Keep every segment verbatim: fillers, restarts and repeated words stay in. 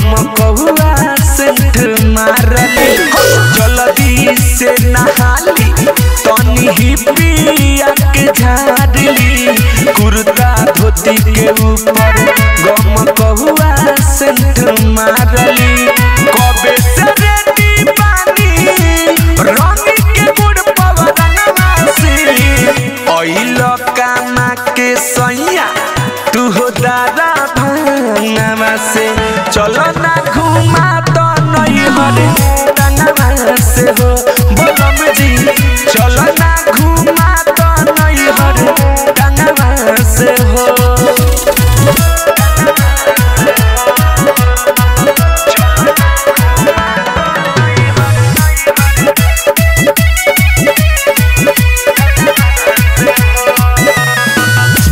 मकहुआ सेठ मारले जल्दी से नहाली तनी ही पिया के झाड़ली कुर्ता धोती के ऊपर गमकहुआ सेठ मारली कबे से रेती पानी रंगी के मुड़ पवना मासी ओइलो कामा के सैया तू हो दादा भांगवा से चलो ना घुमा तो नहीं हरे भांगवा से हो बोलम जी चलो ना घुमा तो नहीं हरे भांगवा से हो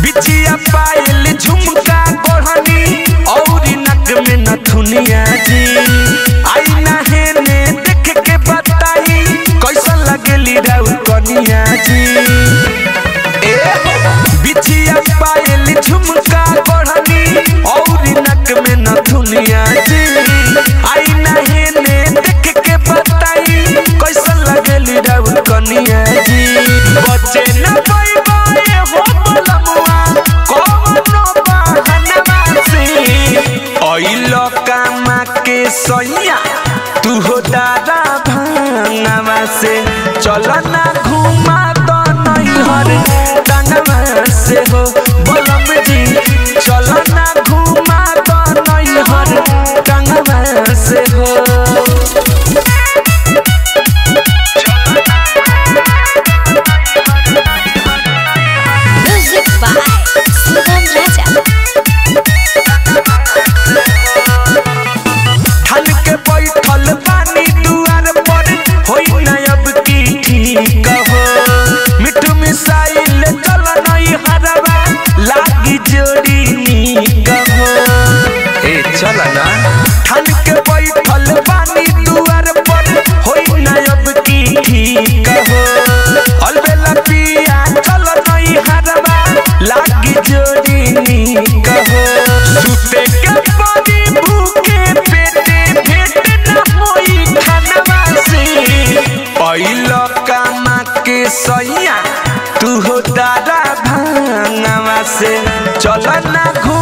बिचिया पायल झुमका कोहनी और नक में नथुनिया जी आई ना है ने देख के बताई कैसा लगेली राउर कनिया जी ए बिचिया पायल झुमका कोहनी और नक में नथुनिया जी आई ना है ने देख के बताई कैसा लगेली राउर कनिया जी बच्चे ना भाई भाई हो बोलमुआ ओइलो कामा के सैया तू हो दादा भांगवा से चलो ना घुमा तो नहीं हरे डांगवा से हो बोलम जी चलो ना घुमा तो नहीं हरे डांगवा से हो सैया तू हो दादा भांगवा से चलो ना घूम।